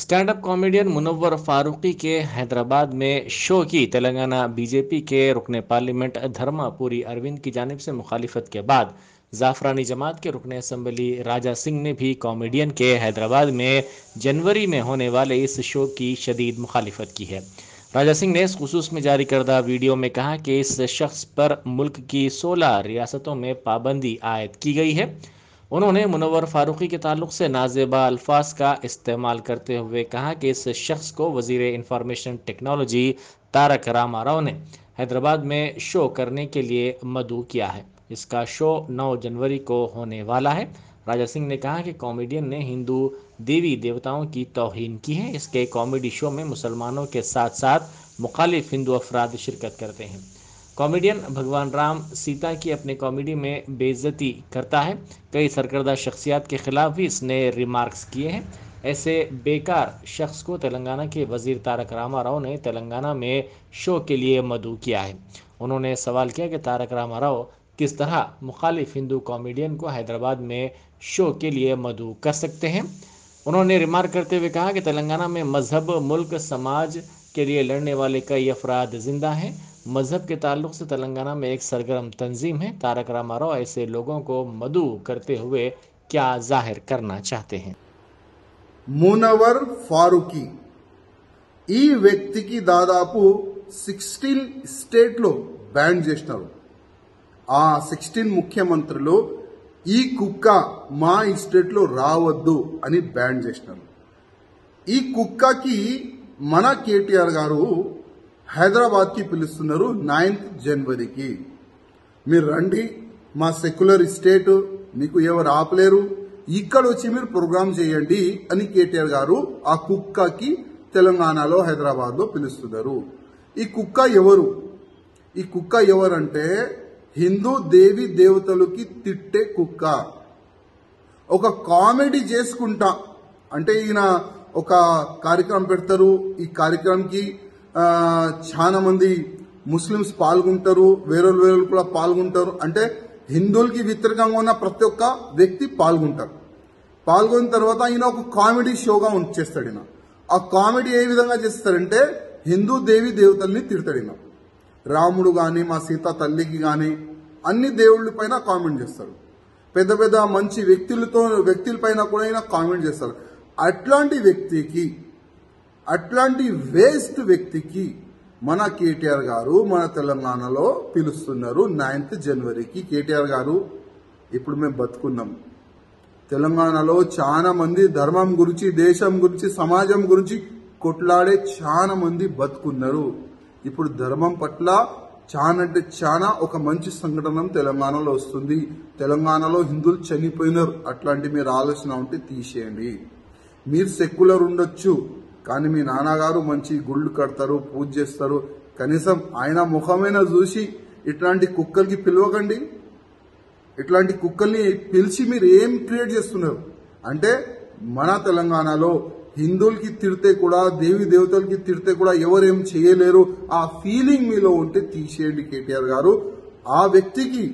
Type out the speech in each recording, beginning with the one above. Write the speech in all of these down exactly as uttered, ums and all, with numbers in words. Stand up comedian Munawar Faruqui के हैदराबाद में show की तेलंगाना बीजेपी के रुकने पार्लियामेंट धर्मापुरी अरविंद की जानिब से मुखालिफत के बाद जाफरानी जमात के रुकने असम्बली राजा सिंह ने भी कॉमेडियन के हैदराबाद में जनवरी में होने वाले इस शो की शदीद मुखालिफत की है। राजा सिंह ने इस खुसूस में जारी करदा वीडियो में कहा कि इस शख्स पर मुल्क की सोलह रियासतों में पाबंदी आयद की गई है। उन्होंने मुनव्वर फारूकी के ताल्लुक से नाज़ेबा अल्फाज का इस्तेमाल करते हुए कहा कि इस शख्स को वज़ीर इंफॉर्मेशन टेक्नोलॉजी तारक रामाराव ने हैदराबाद में शो करने के लिए मदऊ किया है। इसका शो नौ जनवरी को होने वाला है। राजा सिंह ने कहा कि कॉमेडियन ने हिंदू देवी देवताओं की तौहीन की है। इसके कॉमेडी शो में मुसलमानों के साथ साथ मुखालिफ हिंदू अफराद शिरकत करते हैं। कॉमेडियन भगवान राम सीता की अपने कॉमेडी में बेइज्जती करता है। कई सरकर्दा शख्सियत के खिलाफ भी इसने रिमार्क्स किए हैं। ऐसे बेकार शख्स को तेलंगाना के वजीर तारक रामाराव ने तेलंगाना में शो के लिए मदऊ किया है। उन्होंने सवाल किया कि तारक रामाराव किस तरह मुखालिफ हिंदू कॉमेडियन को हैदराबाद में शो के लिए मदऊ कर सकते हैं। उन्होंने रिमार्क करते हुए कहा कि तेलंगाना में मजहब, मुल्क, समाज के लिए लड़ने वाले कई अफराद जिंदा हैं। मज़हब के ताल्लुक से तेलंगाना में एक सरगर्म तंजीम है। तारक रामाराव ऐसे लोगों को मदऊ करते हुए क्या जाहिर करना चाहते हैं? मुनव्वर फारूकी ఈ వ్యక్తికి దాదాపు सोलह స్టేట్లలో బ్యాన్ చేశారు। ఆ सोलह ముఖ్యమంత్రులు ఈ కుక్క మా స్టేట్లో రావద్దు అని బ్యాన్ చేశారు। ఈ కుక్కకి మన కేటీఆర్ గారు हैदराबाद की పిలుస్తున్నారు नौ जनवरी की మీరు రండి మా సెక్యులర్ స్టేట్ మీకు ఎవరు ఆపలేరు ఇక్కడ వచ్చి మీరు ప్రోగ్రామ్ చేయండి అని కేటీఆర్ గారు ఆ కుక్కకి తెలంగాణలో హైదరాబాద్ లో పిలుస్తున్నారు। ఈ కుక్క ఎవరు? ఈ కుక్క ఎవరంటే హిందూ దేవి దేవతలకి తిట్టే కుక్క। ఒక కామెడీ చేసుకుంటా అంటే ఈయన ఒక కార్యక్రమం పెడతారు। ఈ కార్యక్రమంకి చాలా మంది ముస్లిమ్స్ పాల్గొంటారు, వేరేలు వేరేలు కూడా పాల్గొంటారు। అంటే హిందువులకి వితరకంగా ఉన్న ప్రతి ఒక్క వ్యక్తి పాల్గొంటారు। పాల్గొన్న తర్వాత ఆయన ఒక కామెడీ షోగా ఉంచేస్తాడు। ఆయన ఆ కామెడీ ఏ విధంగా చేస్తారంటే హిందూ దేవి దేవతల్ని తిడతాడు। ఆయన రాముడు గాని మా సీత తల్లికి గాని అన్ని దేవుళ్ళపైన కామెంట్ చేస్తాడు। పెద్ద పెద్ద మంచి వ్యక్తులతో వ్యక్తులపైన కూడా ఆయన కామెంట్ చేస్తాడు। అట్లాంటి వ్యక్తికి అట్లాంటి వేస్ట్ వ్యక్తికి మన కేటీఆర్ గారు మన తెలంగాణలో పిలుస్తున్నారు नौ जनवरीకి। కేటీఆర్ గారు ఇప్పుడు మేము బతుకున్నాం। తెలంగాణలో చాలా మంది ధర్మం గురించి, దేశం గురించి, సమాజం గురించి కొట్లాడే చాలా మంది బతుకున్నారు। ఇప్పుడు ధర్మం పట్ల చాలా అంటే చాలా ఒక మంచి సంఘటన తెలంగాణలో వస్తుంది। తెలంగాణలో హిందువులు చనిపోయినారు। అట్లాంటి మీరు ఆలోచన ఉంటే తీసేయండి। మీరు సెక్యులర్ ఉండొచ్చు కానీ మీ నాన్నగారు మంచి గుళ్ళు కడతారు, పూజ చేస్తారు। కనీసం ఆయన ముఖమేనా చూసి ఇట్లాంటి కుక్కల్ని పిలవకండి। ఇట్లాంటి కుక్కల్ని పిలిచి మీరు ఏం క్రియేట్ చేస్తున్నారు అంటే మన తెలంగాణలో హిందువులకి తిడితే కూడా, దేవి దేవతలకి తిడితే కూడా ఎవరేం చేయలేరు। ఆ ఫీలింగ్ మీలో ఉంటే తీసేయండి కేటీఆర్ గారు। ఆ వ్యక్తికి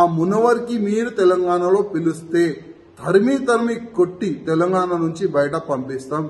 ఆ మునవర్కి మీరు తెలంగాణలో పిలిస్తే ధర్మీ ధర్మి కొట్టి తెలంగాణ నుంచి బయట పంపిస్తాం।